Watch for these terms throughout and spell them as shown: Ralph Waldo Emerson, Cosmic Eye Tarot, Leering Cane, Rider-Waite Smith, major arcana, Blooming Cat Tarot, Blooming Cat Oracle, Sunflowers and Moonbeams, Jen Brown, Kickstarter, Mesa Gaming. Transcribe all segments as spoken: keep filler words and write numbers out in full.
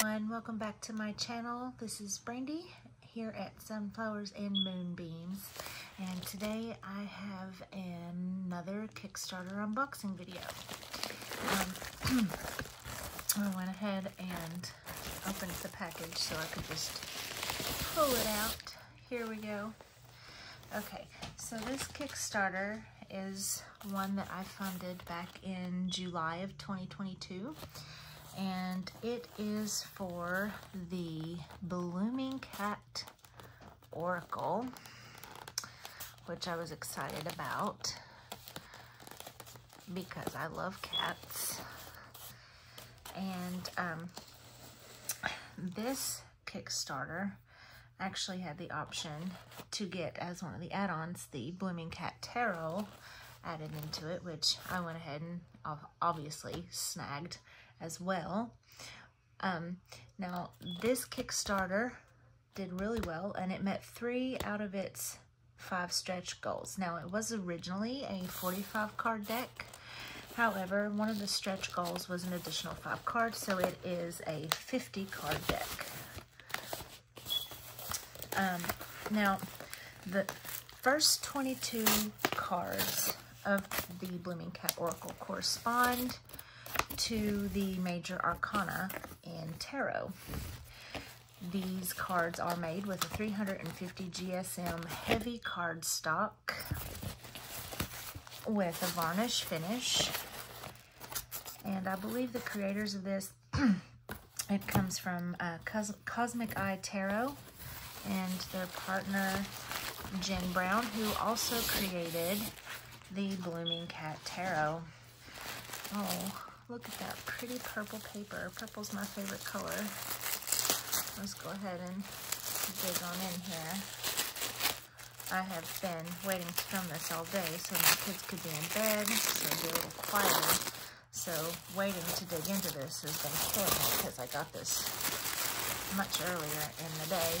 everyone, welcome back to my channel. This is Brandy here at Sunflowers and Moonbeams, and today I have another Kickstarter unboxing video. Um, I went ahead and opened the package so I could just pull it out. Here we go. Okay, so this Kickstarter is one that I funded back in July of twenty twenty-two. And it is for the Blooming Cat Oracle, which I was excited about because I love cats. And um, this Kickstarter actually had the option to get, as one of the add-ons, the Blooming Cat Tarot added into it, which I went ahead and obviously snagged as well. Um, now, this Kickstarter did really well, and it met three out of its five stretch goals. Now, it was originally a forty-five card deck. However, one of the stretch goals was an additional five cards, so it is a fifty card deck. Um, now, the first twenty-two cards of the Blooming Cat Oracle correspond to the major arcana in tarot. These cards are made with a three hundred fifty G S M heavy card stock with a varnish finish, and I believe the creators of this it comes from uh, Cos Cosmic Eye Tarot and their partner Jen Brown, who also created the Blooming Cat Tarot. Oh, look at that pretty purple paper. Purple's my favorite color. Let's go ahead and dig on in here. I have been waiting to film this all day so my kids could be in bed, so it'd be a little quieter. So waiting to dig into this has been killing me because I got this much earlier in the day.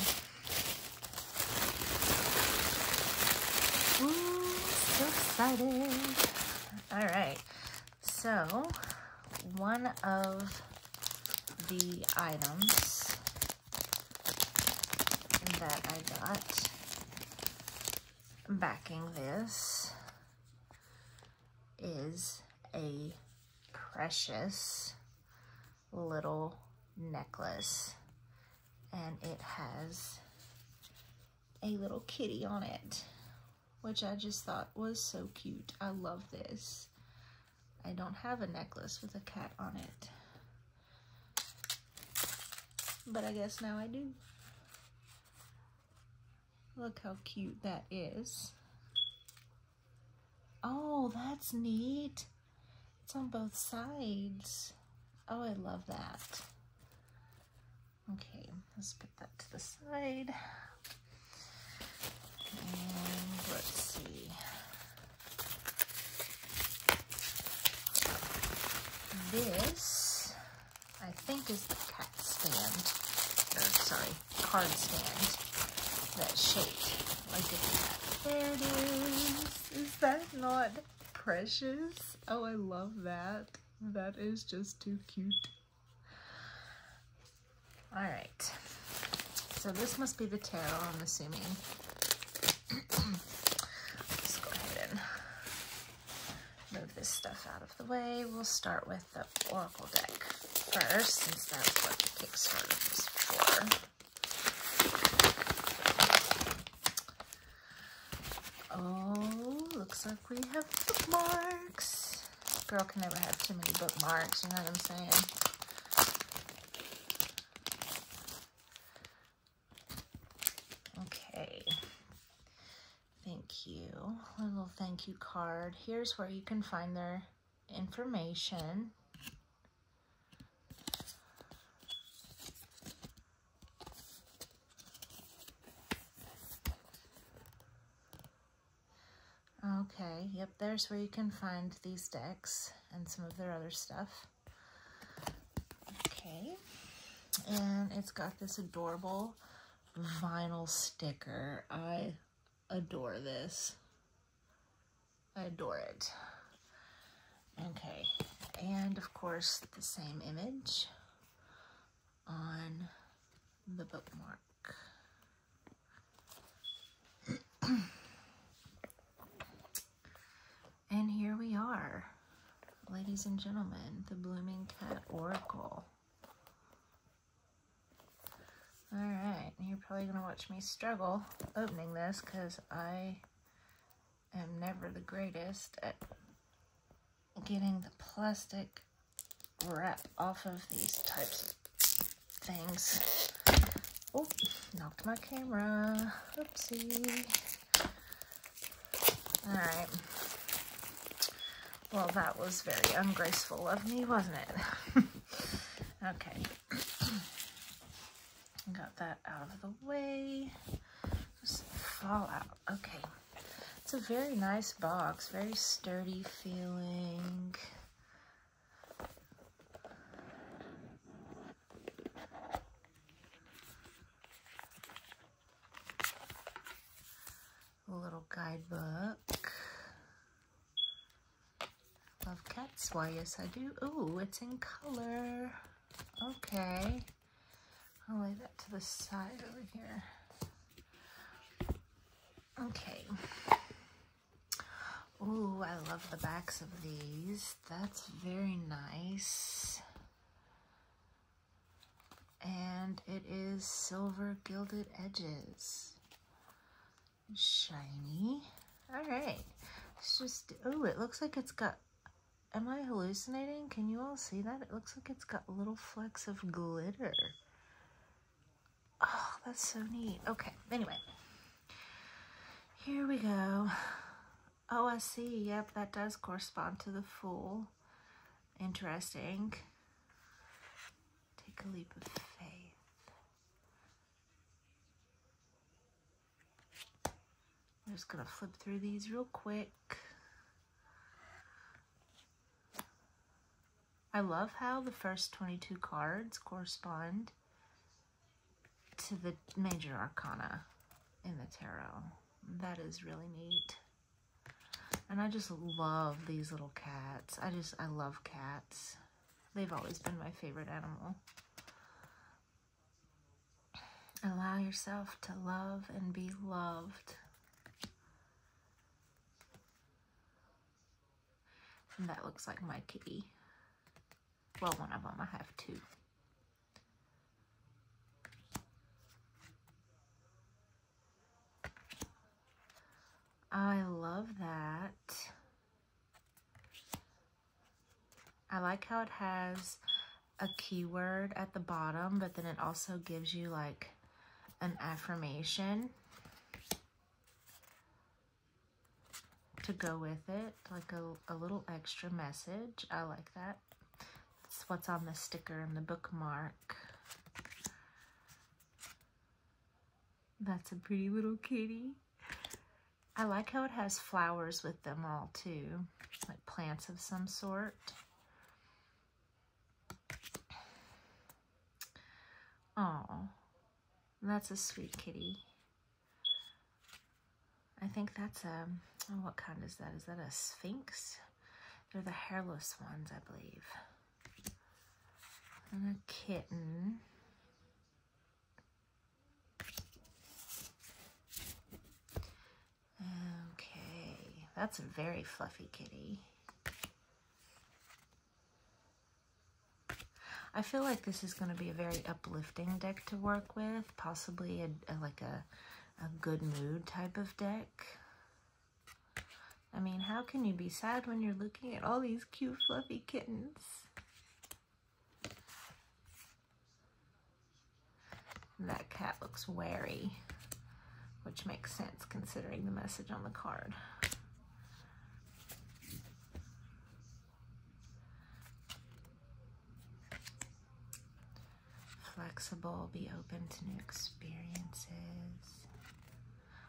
Ooh, so excited. All right, so one of the items that I got backing this is a precious little necklace, and it has a little kitty on it, which I just thought was so cute. I love this. I don't have a necklace with a cat on it, but I guess now I do. Look how cute that is. Oh, that's neat. It's on both sides. Oh, I love that. Okay, let's put that to the side. And let's see. This, I think, is the cat stand, or sorry, card stand that's shaped like a cat. There it is. Is that not precious? Oh, I love that. That is just too cute. All right. So this must be the tarot, I'm assuming. This stuff out of the way. We'll start with the Oracle deck first, since that's what the Kickstarter was for. Oh, looks like we have bookmarks. Girl can never have too many bookmarks, you know what I'm saying? Thank you card. Here's where you can find their information. Okay, yep, there's where you can find these decks and some of their other stuff. Okay, and it's got this adorable vinyl sticker. I adore this. I adore it. Okay, and of course the same image on the bookmark. And here we are, ladies and gentlemen, the Blooming Cat Oracle. Alright, you're probably going to watch me struggle opening this because I am never the greatest at getting the plastic wrap off of these types of things. Oh, knocked my camera. Oopsie. Alright. Well, that was very ungraceful of me, wasn't it? Okay. Got that out of the way. Just fall out. Okay. It's a very nice box. Very sturdy feeling. A little guidebook. Love cats? Why, yes I do. Ooh, it's in color. Okay. I'll lay that to the side over here. Okay. Ooh, I love the backs of these. That's very nice. And it is silver gilded edges. Shiny. Alright. It's just, ooh, it looks like it's got, am I hallucinating? Can you all see that? It looks like it's got little flecks of glitter. Oh, that's so neat. Okay, anyway. Here we go. Oh, I see. Yep, that does correspond to the Fool. Interesting. Take a leap of faith. I'm just going to flip through these real quick. I love how the first twenty-two cards correspond to the major arcana in the tarot. That is really neat. And I just love these little cats. I just, I love cats. They've always been my favorite animal. Allow yourself to love and be loved. And that looks like my kitty. Well, one of them, I have two. I love that. I like how it has a keyword at the bottom, but then it also gives you like an affirmation to go with it, like a, a little extra message. I like that. That's what's on the sticker and the bookmark. That's a pretty little kitty. I like how it has flowers with them all too, like plants of some sort. Oh, that's a sweet kitty. I think that's a, oh, what kind is that? Is that a Sphinx? They're the hairless ones, I believe. And a kitten. Okay, that's a very fluffy kitty. I feel like this is going to be a very uplifting deck to work with, possibly a, a, like a, a good mood type of deck. I mean, how can you be sad when you're looking at all these cute fluffy kittens? That cat looks wary. Which makes sense considering the message on the card. Flexible, be open to new experiences.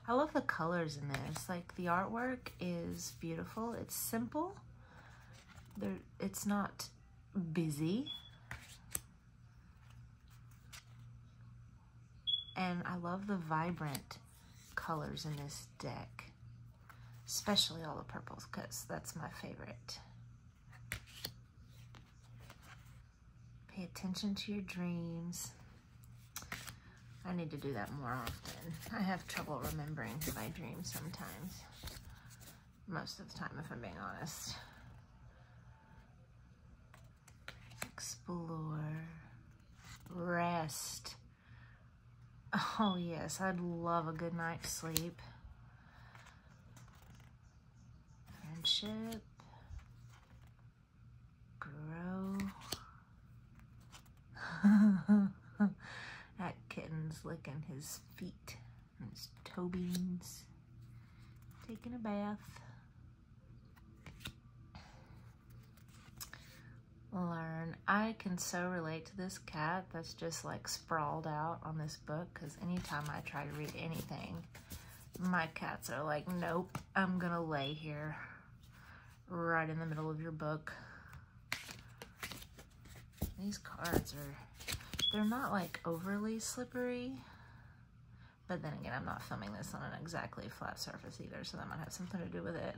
I love the colors in this. Like the artwork is beautiful. It's simple. There, it's not busy. And I love the vibrant colors in this deck, especially all the purples, because that's my favorite. Pay attention to your dreams. I need to do that more often. I have trouble remembering my dreams sometimes. Most of the time, if I'm being honest. Explore. Rest. Oh yes, I'd love a good night's sleep. Friendship. Grow. That kitten's licking his feet and his toe beans. Taking a bath. Learn. I can so relate to this cat that's just like sprawled out on this book, because anytime I try to read anything, my cats are like, nope, I'm gonna lay here right in the middle of your book. These cards are, they're not like overly slippery, but then again, I'm not filming this on an exactly flat surface either, so that might have something to do with it.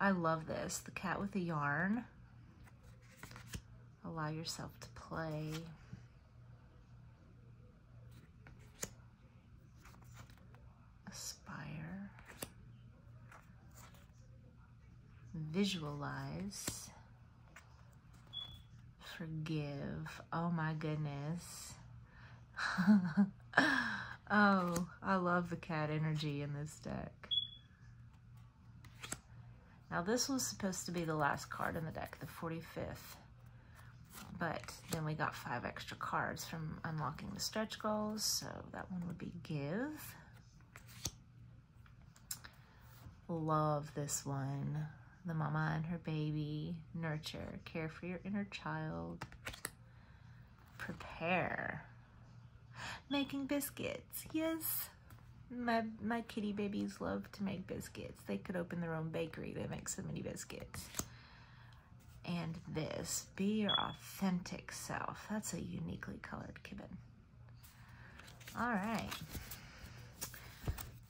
I love this, the cat with the yarn. Allow yourself to play. Aspire. Visualize. Forgive. Oh my goodness. Oh, I love the cat energy in this deck. Now this was supposed to be the last card in the deck, the forty-fifth. But then we got five extra cards from unlocking the stretch goals, so that one would be give. Love this one. The mama and her baby. Nurture. Care for your inner child. Prepare. Making biscuits. Yes. My, my kitty babies love to make biscuits. They could open their own bakery. They make so many biscuits. And this, be your authentic self. That's a uniquely colored kitten. All right.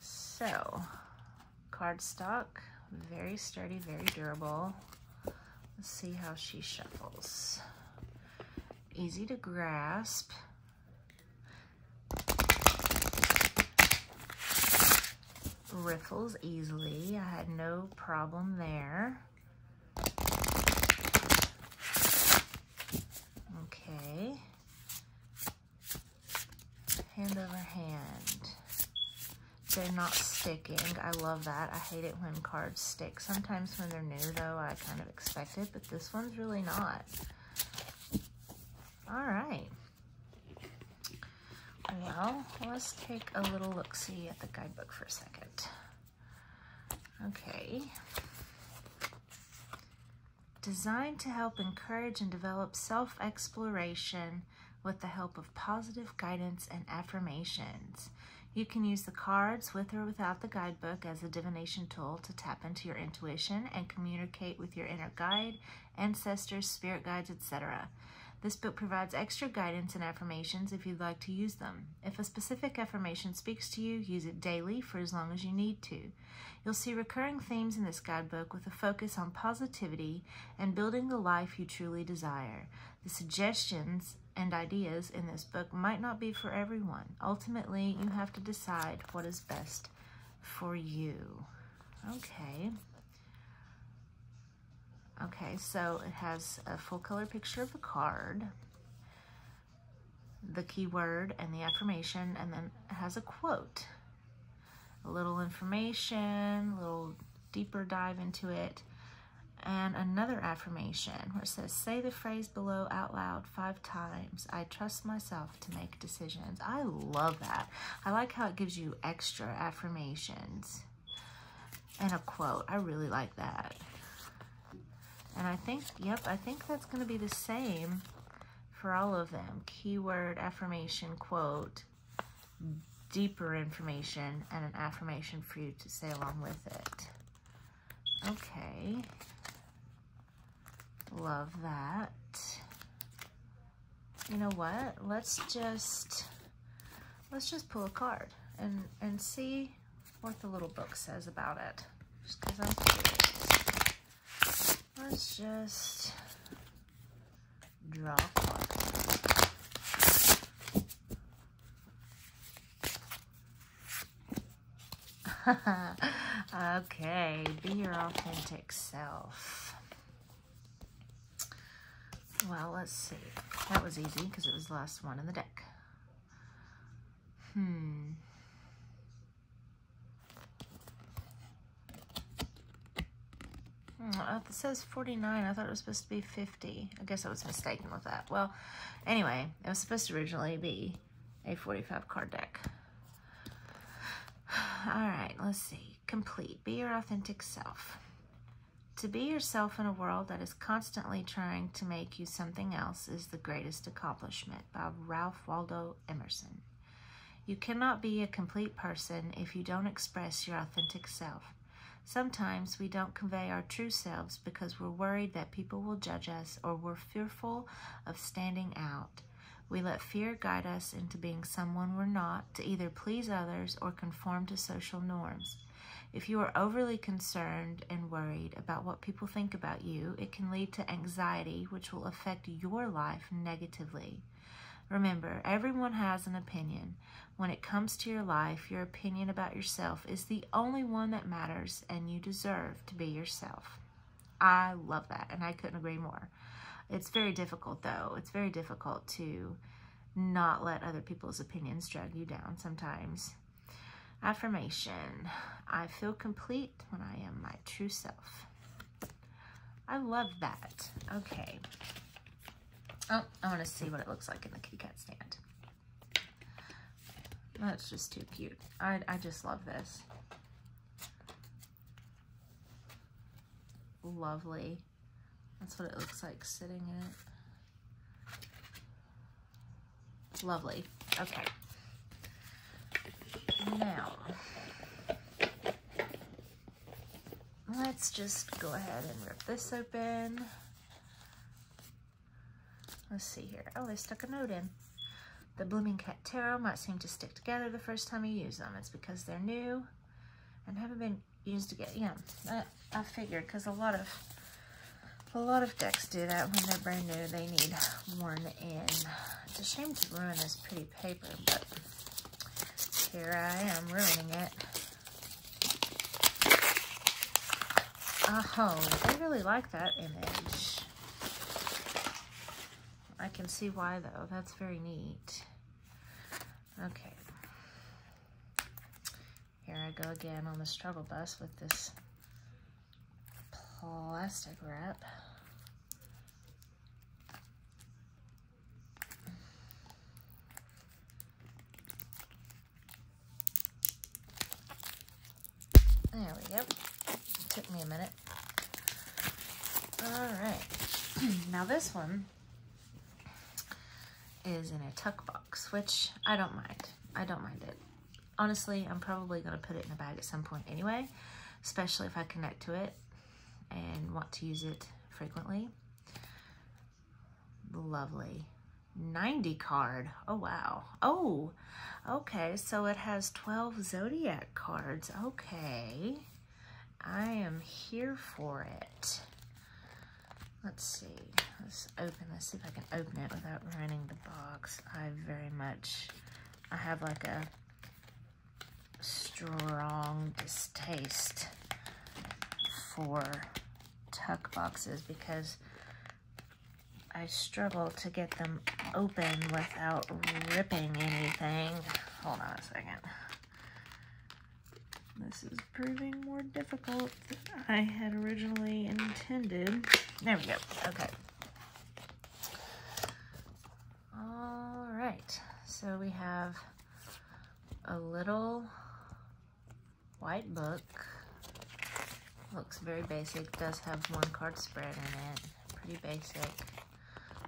So, cardstock, very sturdy, very durable. Let's see how she shuffles. Easy to grasp. Riffles easily. I had no problem there. Okay, hand over hand. They're not sticking. I love that. I hate it when cards stick. Sometimes when they're new, though, I kind of expect it, but this one's really not. All right. Well, let's take a little look-see at the guidebook for a second. Okay. Designed to help encourage and develop self-exploration with the help of positive guidance and affirmations. You can use the cards with or without the guidebook as a divination tool to tap into your intuition and communicate with your inner guide, ancestors, spirit guides, et cetera. This book provides extra guidance and affirmations if you'd like to use them. If a specific affirmation speaks to you, use it daily for as long as you need to. You'll see recurring themes in this guidebook with a focus on positivity and building the life you truly desire. The suggestions and ideas in this book might not be for everyone. Ultimately, you have to decide what is best for you. Okay. Okay, so it has a full color picture of the card, the keyword, and the affirmation, and then it has a quote. A little information, a little deeper dive into it, and another affirmation where it says, say the phrase below out loud five times. I trust myself to make decisions. I love that. I like how it gives you extra affirmations and a quote. I really like that. And I think, yep, I think that's going to be the same for all of them. Keyword, affirmation, quote, deeper information, and an affirmation for you to say along with it. Okay. Love that. You know what? Let's just, let's just pull a card and, and see what the little book says about it. Just because I'm curious. Let's just draw a card. Okay, be your authentic self. Well, let's see. That was easy because it was the last one in the deck. Hmm. Oh, it says forty-nine. I thought it was supposed to be fifty. I guess I was mistaken with that. Well, anyway, it was supposed to originally be a forty-five card deck. All right, let's see. Complete. Be your authentic self. To be yourself in a world that is constantly trying to make you something else is the greatest accomplishment, by Ralph Waldo Emerson. You cannot be a complete person if you don't express your authentic self. Sometimes we don't convey our true selves because we're worried that people will judge us, or we're fearful of standing out. We let fear guide us into being someone we're not, to either please others or conform to social norms. If you are overly concerned and worried about what people think about you, it can lead to anxiety, which will affect your life negatively. Remember, everyone has an opinion. When it comes to your life, your opinion about yourself is the only one that matters, and you deserve to be yourself. I love that, and I couldn't agree more. It's very difficult, though. It's very difficult to not let other people's opinions drag you down sometimes. Affirmation. I feel complete when I am my true self. I love that. Okay. Oh, I want to see what it looks like in the kitty cat stand. That's just too cute. I, I just love this. Lovely. That's what it looks like sitting in it. Lovely. Okay. Now, let's just go ahead and rip this open. Let's see here. Oh, they stuck a note in. The Blooming Cat Tarot might seem to stick together the first time you use them. It's because they're new and haven't been used again. Yeah, that I figured, because a lot of a lot of decks do that. When they're brand new, they need worn in. It's a shame to ruin this pretty paper, but here I am ruining it. Oh, I really like that image. I can see why, though. That's very neat. Okay. Here I go again on the struggle bus with this plastic wrap. There we go. It took me a minute. All right. Now this one is in a tuck box, which I don't mind. I don't mind it. Honestly, I'm probably going to put it in a bag at some point anyway, especially if I connect to it and want to use it frequently. Lovely. ninety card. Oh, wow. Oh, okay. So it has twelve Zodiac cards. Okay. I am here for it. Let's see. Let's open. Let's see if I can open it without ruining the box. I very much, I have like a strong distaste for tuck boxes because I struggle to get them open without ripping anything. Hold on a second. This is proving more difficult than I had originally intended. There we go. Okay. All right. So we have a little white book. Looks very basic. Does have one card spread in it. Pretty basic.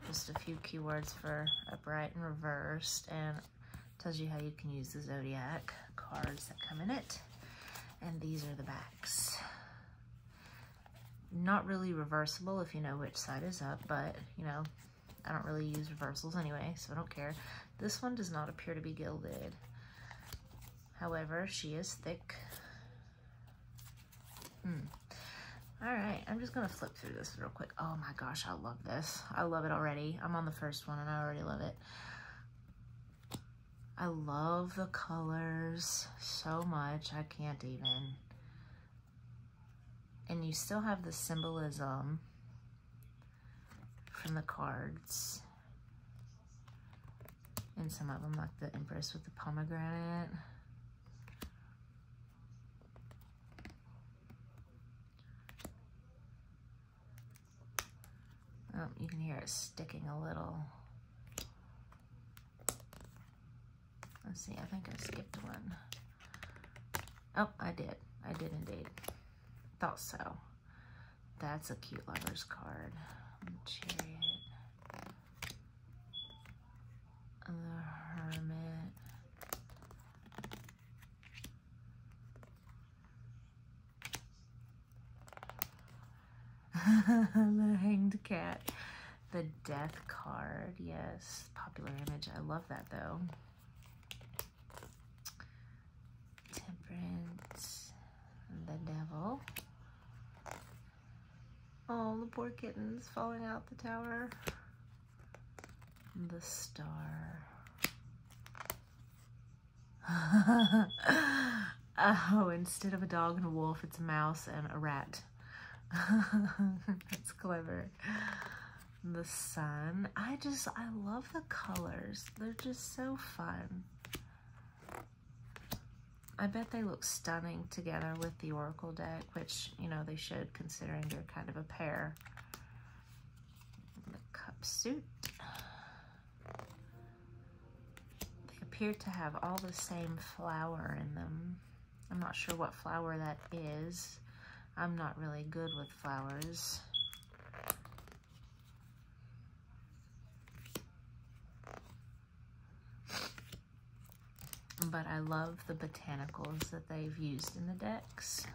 Just a few keywords for upright and reversed, and tells you how you can use the Zodiac cards that come in it. And these are the backs. Not really reversible if you know which side is up, but you know, I don't really use reversals anyway, so I don't care. This one does not appear to be gilded. However, she is thick. Mm. All right, I'm just gonna flip through this real quick. Oh my gosh, I love this. I love it already. I'm on the first one and I already love it. I I love the colors so much. I can't even. And you still have the symbolism from the cards. And some of them, like the Empress with the pomegranate. Oh, you can hear it sticking a little. Let's see, I think I skipped one. Oh, I did. I did indeed. Thought so. That's a cute lover's card. Chariot. The Hermit. The Hanged Cat. The Death card. Yes. Popular image. I love that though. Temperance. The Devil. Oh, the poor kittens falling out the tower. The Star. Oh, instead of a dog and a wolf, it's a mouse and a rat. That's clever. The Sun. I just, I love the colors. They're just so fun. I bet they look stunning together with the Oracle deck, which, you know, they should, considering they're kind of a pair. The Cup Suit. Appear to have all the same flower in them. I'm not sure what flower that is. I'm not really good with flowers. But I love the botanicals that they've used in the decks.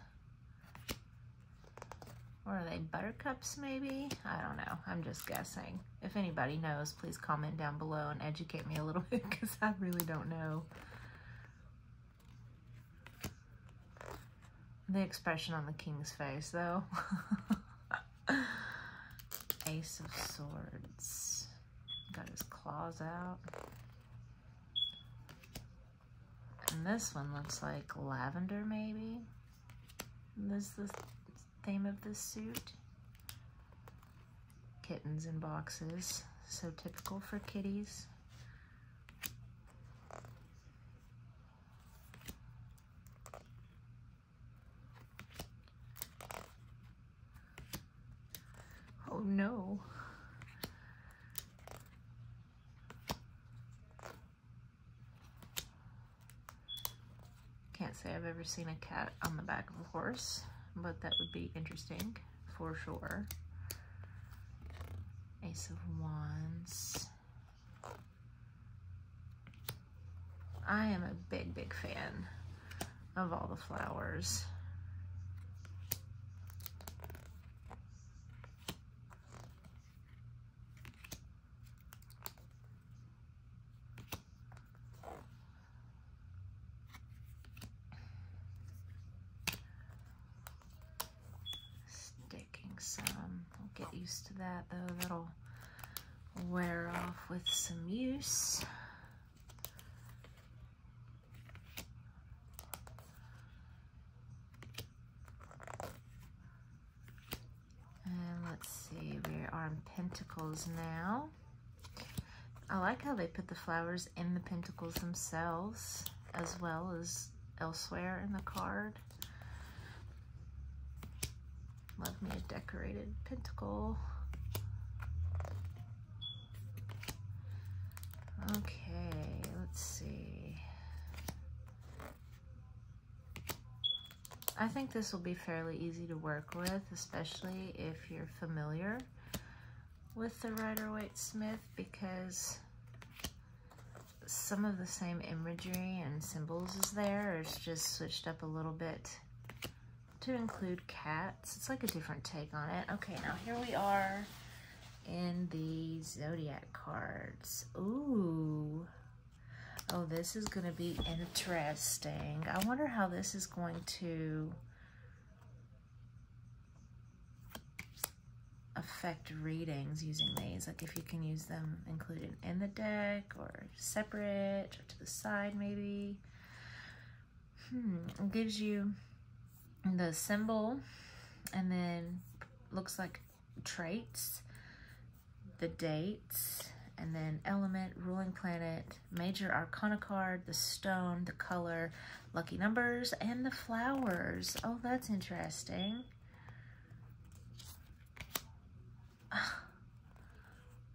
Or are they buttercups maybe? I don't know. I'm just guessing. If anybody knows, please comment down below and educate me a little bit, because I really don't know. The expression on the king's face, though. Ace of Swords. Got his claws out. And this one looks like lavender, maybe? This this... theme of this suit. Kittens in boxes, so typical for kitties. Oh no. Can't say I've ever seen a cat on the back of a horse. But that would be interesting, for sure. Ace of Wands. I am a big, big fan of all the flowers. That though, that'll wear off with some use. And let's see, we are on pentacles now. I like how they put the flowers in the pentacles themselves as well as elsewhere in the card. Love me a decorated pentacle. Okay, let's see. I think this will be fairly easy to work with, especially if you're familiar with the Rider-Waite Smith, because some of the same imagery and symbols is there. It's just switched up a little bit to include cats. It's like a different take on it. Okay, now here we are in the zodiac cards. Ooh. Oh, this is going to be interesting. I wonder how this is going to affect readings using these, like if you can use them included in the deck or separate or to the side maybe. Hmm, it gives you the symbol and then looks like traits, the dates, and then element, ruling planet, major arcana card, the stone, the color, lucky numbers, and the flowers. Oh, that's interesting.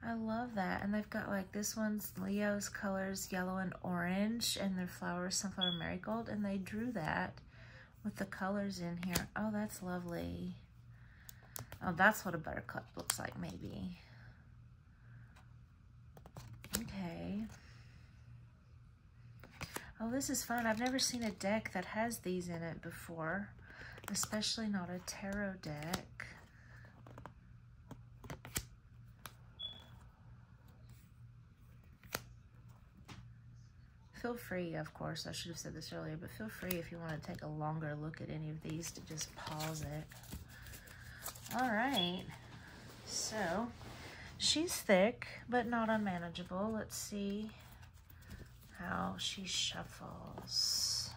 I love that. And they've got like this one's Leo's colors, yellow and orange, and their flowers, sunflower marigold, and they drew that with the colors in here. Oh, that's lovely. Oh, that's what a buttercup looks like maybe. Okay. Oh, this is fun. I've never seen a deck that has these in it before, especially not a tarot deck. Feel free, of course, I should have said this earlier, but feel free if you want to take a longer look at any of these to just pause it. All right, so she's thick, but not unmanageable. Let's see how she shuffles.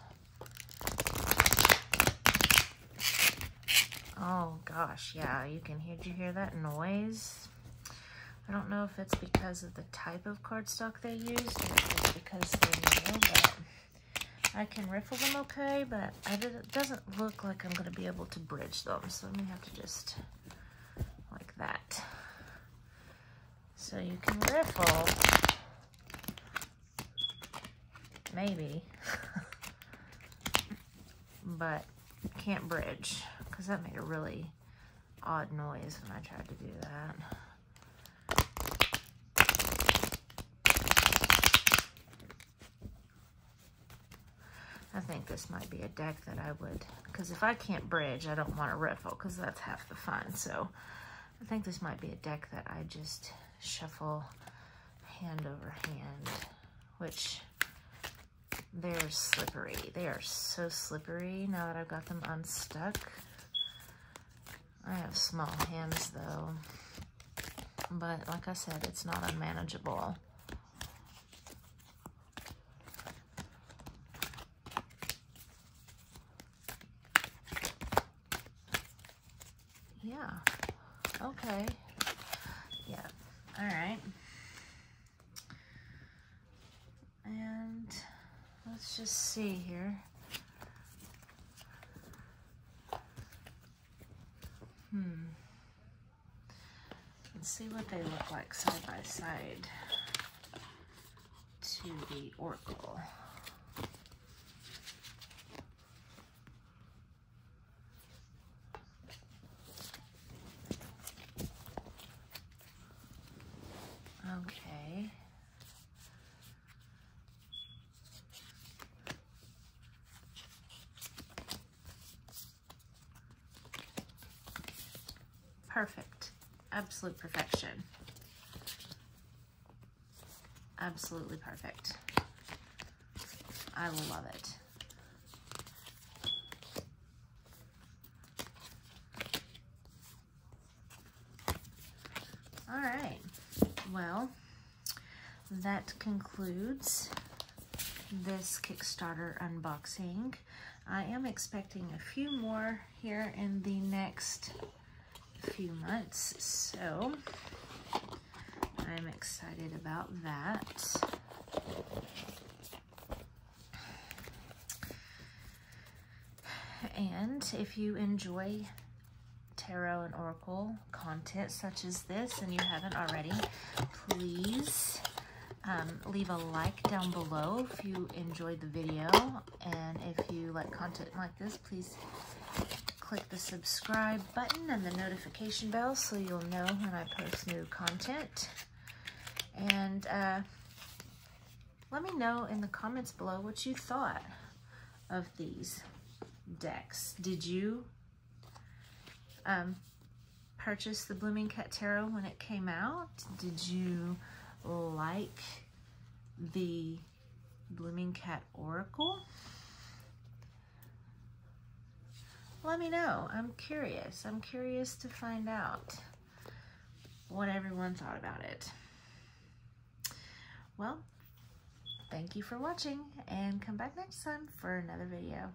Oh gosh, yeah, you can hear, did you hear that noise? I don't know if it's because of the type of cardstock they used, or if it's because they know, but I can riffle them okay, but I did, it doesn't look like I'm going to be able to bridge them, so I'm going to have to just like that. So you can riffle, maybe, but can't bridge, because that made a really odd noise when I tried to do that. I think this might be a deck that I would, because if I can't bridge, I don't want to riffle, because that's half the fun. So I think this might be a deck that I just shuffle hand over hand, which they're slippery. They are so slippery now that I've got them unstuck. I have small hands though, but like I said, it's not unmanageable. Yeah, okay, yeah, all right, and let's just see here. Hmm, let's see what they look like side by side to the Oracle. Perfect. Absolute perfection. Absolutely perfect. I love it. All right. Well, that concludes this Kickstarter unboxing. I am expecting a few more here in the next few months, so I'm excited about that. And if you enjoy tarot and oracle content such as this, and you haven't already, please um, leave a like down below if you enjoyed the video, and if you like content like this, please click the subscribe button and the notification bell so you'll know when I post new content. And uh, let me know in the comments below what you thought of these decks. Did you um, purchase the Blooming Cat Tarot when it came out? Did you like the Blooming Cat Oracle? Let me know. I'm curious. I'm curious to find out. what everyone thought about it. Well, thank you for watching, and come back next time for another video.